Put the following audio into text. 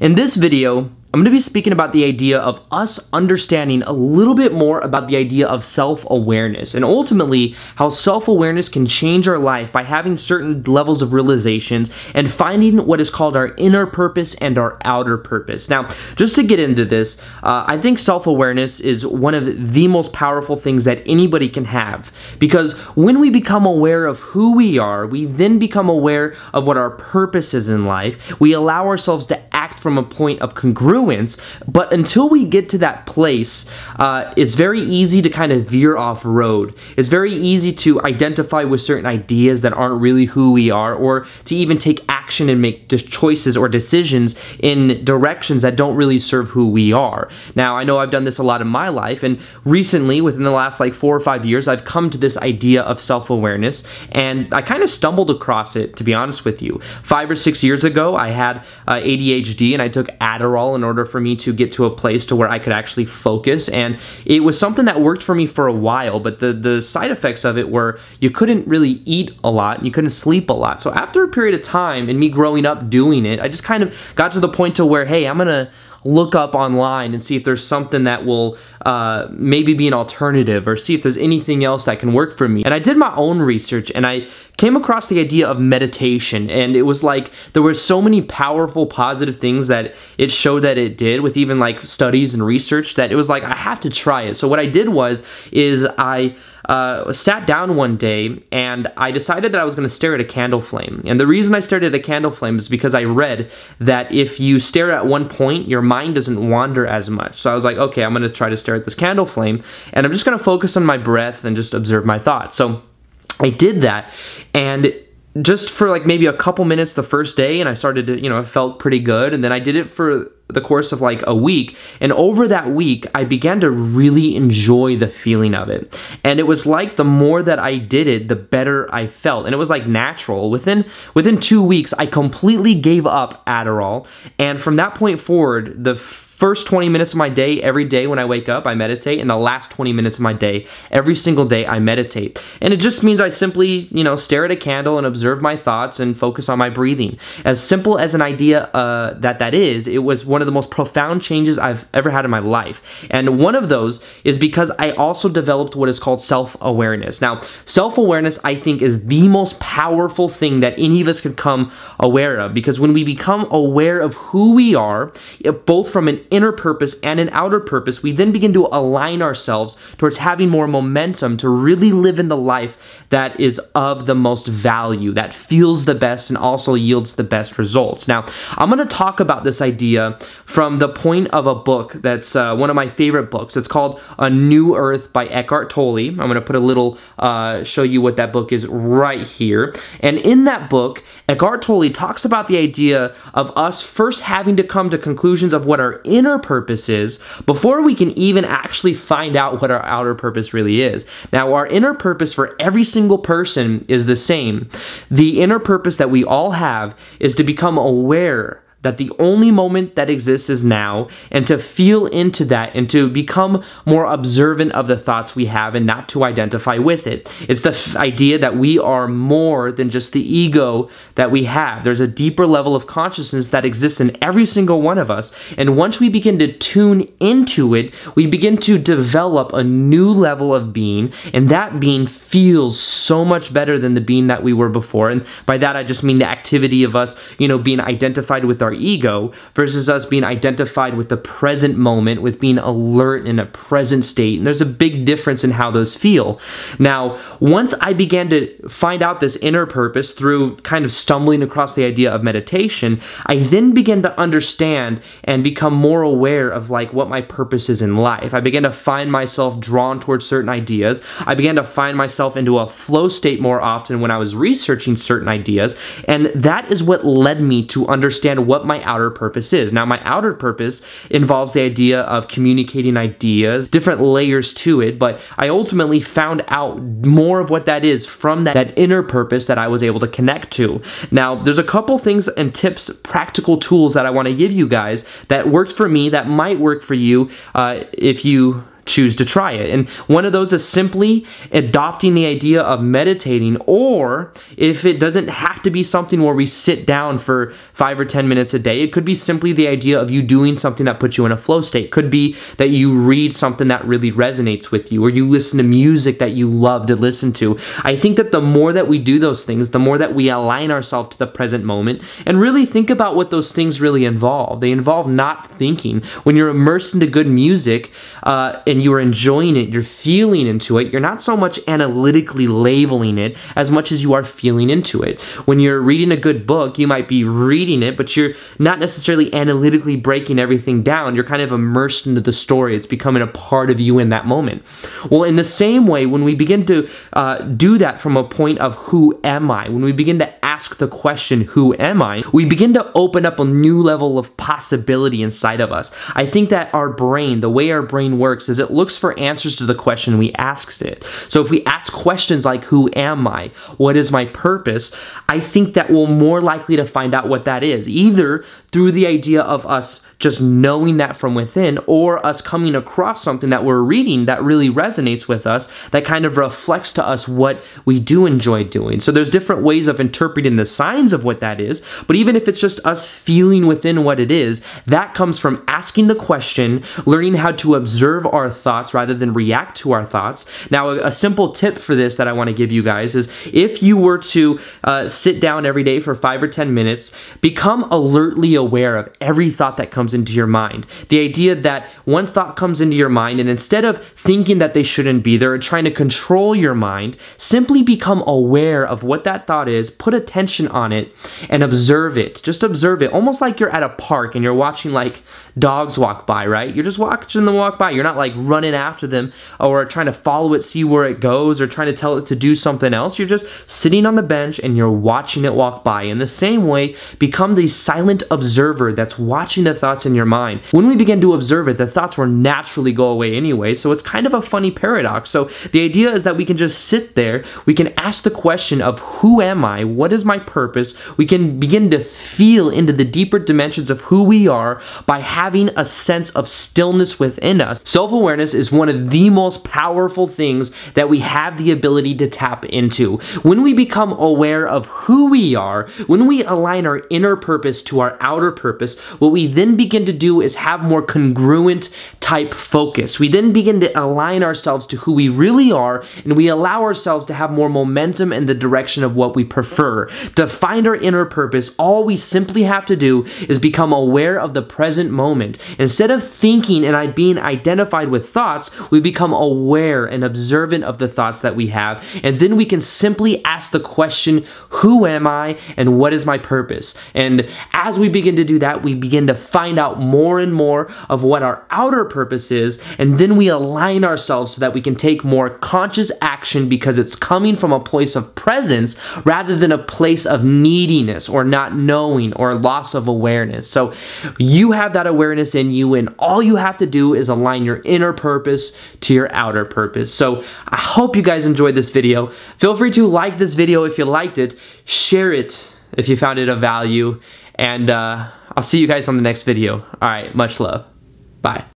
In this video, I'm going to be speaking about the idea of us understanding a little bit more about the idea of self-awareness and ultimately how self-awareness can change our life by having certain levels of realizations and finding what is called our inner purpose and our outer purpose. Now, just to get into this, I think self-awareness is one of the most powerful things that anybody can have, because when we become aware of who we are, we then become aware of what our purpose is in life. We allow ourselves to act from a point of congruence, but until we get to that place, it's very easy to kind of veer off road. It's very easy to identify with certain ideas that aren't really who we are, or to even take action and make choices or decisions in directions that don't really serve who we are. Now, I know I've done this a lot in my life, and recently, within the last like 4 or 5 years, I've come to this idea of self-awareness, and I kind of stumbled across it, to be honest with you. 5 or 6 years ago, I had ADHD, and I took Adderall in order for me to get to a place to where I could actually focus, and it was something that worked for me for a while, but the side effects of it were you couldn't really eat a lot and you couldn't sleep a lot. So after a period of time and me growing up doing it, I just kind of got to the point to where, hey, I'm gonna look up online and see if there's something that will maybe be an alternative, or see if there's anything else that can work for me. And I did my own research, and I came across the idea of meditation, and it was like there were so many powerful, positive things that it showed that it did, with even like studies and research, that it was like, I have to try it. So what I did was, I sat down one day, and I decided that I was going to stare at a candle flame. And the reason I stared at a candle flame is because I read that if you stare at one point, your mind doesn't wander as much. So I was like, okay, I'm going to try to stare at this candle flame, and I'm just going to focus on my breath and just observe my thoughts. So I did that, and just for like maybe a couple minutes the first day, and I started to, I felt pretty good, and then I did it for the course of like a week, and over that week I began to really enjoy the feeling of it. And it was like the more that I did it, the better I felt, and it was like natural. Within 2 weeks, I completely gave up Adderall, and from that point forward, the first 20 minutes of my day, every day when I wake up, I meditate, and the last 20 minutes of my day, every single day, I meditate. And it just means I simply, stare at a candle and observe my thoughts and focus on my breathing. As simple as an idea that is, it was one of the most profound changes I've ever had in my life. And one of those is because I also developed what is called self-awareness. Now, self-awareness, I think, is the most powerful thing that any of us can become aware of, because when we become aware of who we are, both from an inner purpose and an outer purpose, we then begin to align ourselves towards having more momentum to really live in the life that is of the most value, that feels the best, and also yields the best results. Now, I'm going to talk about this idea from the point of a book that's one of my favorite books. It's called A New Earth by Eckhart Tolle. I'm going to put a little, show you what that book is right here. And in that book, Eckhart Tolle talks about the idea of us first having to come to conclusions of what our inner purpose is before we can even actually find out what our outer purpose really is. Now, our inner purpose for every single person is the same. The inner purpose that we all have is to become aware that the only moment that exists is now, and to feel into that and to become more observant of the thoughts we have and not to identify with it. It's the idea that we are more than just the ego that we have. There's a deeper level of consciousness that exists in every single one of us, and once we begin to tune into it, we begin to develop a new level of being, and that being feels so much better than the being that we were before. And by that, I just mean the activity of us, being identified with our ego versus us being identified with the present moment, with being alert in a present state. And there's a big difference in how those feel. Now, once I began to find out this inner purpose through kind of stumbling across the idea of meditation, I then began to understand and become more aware of like what my purpose is in life. I began to find myself drawn towards certain ideas. I began to find myself into a flow state more often when I was researching certain ideas, and that is what led me to understand what my outer purpose is. Now, my outer purpose involves the idea of communicating ideas, different layers to it, but I ultimately found out more of what that is from that inner purpose that I was able to connect to. Now, there's a couple things and tips, practical tools that I want to give you guys that worked for me, that might work for you if you choose to try it. And one of those is simply adopting the idea of meditating, or if it doesn't have to be something where we sit down for 5 or 10 minutes a day, it could be simply the idea of you doing something that puts you in a flow state. It could be that you read something that really resonates with you, or you listen to music that you love to listen to. I think that the more that we do those things, the more that we align ourselves to the present moment and really think about what those things really involve. They involve not thinking. When you're immersed into good music and you're enjoying it, you're feeling into it, you're not so much analytically labeling it as much as you are feeling into it. When you're reading a good book, you might be reading it, but you're not necessarily analytically breaking everything down. You're kind of immersed into the story. It's becoming a part of you in that moment. Well, in the same way, when we begin to do that from a point of who am I, when we begin to ask the question, who am I, we begin to open up a new level of possibility inside of us. I think that our brain, the way our brain works, is it looks for answers to the question we ask it. So if we ask questions like, who am I? What is my purpose? I think that we're more likely to find out what that is, either through the idea of us just knowing that from within, or us coming across something that we're reading that really resonates with us, that kind of reflects to us what we do enjoy doing. So there's different ways of interpreting the signs of what that is, but even if it's just us feeling within what it is, that comes from asking the question, learning how to observe our thoughts rather than react to our thoughts. Now, a simple tip for this that I want to give you guys is, if you were to sit down every day for 5 or 10 minutes, become alertly aware of every thought that comes into your mind. The idea that one thought comes into your mind, and instead of thinking that they shouldn't be there or trying to control your mind, simply become aware of what that thought is, put attention on it, and observe it. Just observe it, almost like you're at a park and you're watching like dogs walk by, right? You're just watching them walk by. You're not like running after them or trying to follow it, see where it goes, or trying to tell it to do something else. You're just sitting on the bench and you're watching it walk by. In the same way, become the silent observer that's watching the thoughts in your mind. When we begin to observe it, the thoughts will naturally go away anyway, so it's kind of a funny paradox. So the idea is that we can just sit there, we can ask the question of who am I, what is my purpose, we can begin to feel into the deeper dimensions of who we are by having a sense of stillness within us. Self-awareness is one of the most powerful things that we have the ability to tap into. When we become aware of who we are, when we align our inner purpose to our outer purpose, what we then begin to do is have more congruent type focus. We then begin to align ourselves to who we really are, and we allow ourselves to have more momentum in the direction of what we prefer. To find our inner purpose, all we simply have to do is become aware of the present moment. Instead of thinking and being identified with thoughts, we become aware and observant of the thoughts that we have, and then we can simply ask the question, who am I and what is my purpose? And as we begin to do that, we begin to find out more and more of what our outer purpose is, and then we align ourselves so that we can take more conscious action, because it's coming from a place of presence rather than a place of neediness or not knowing or loss of awareness. So you have that awareness in you, and all you have to do is align your inner purpose to your outer purpose. So I hope you guys enjoyed this video. Feel free to like this video if you liked it, share it if you found it of value, and I'll see you guys on the next video. All right, much love. Bye.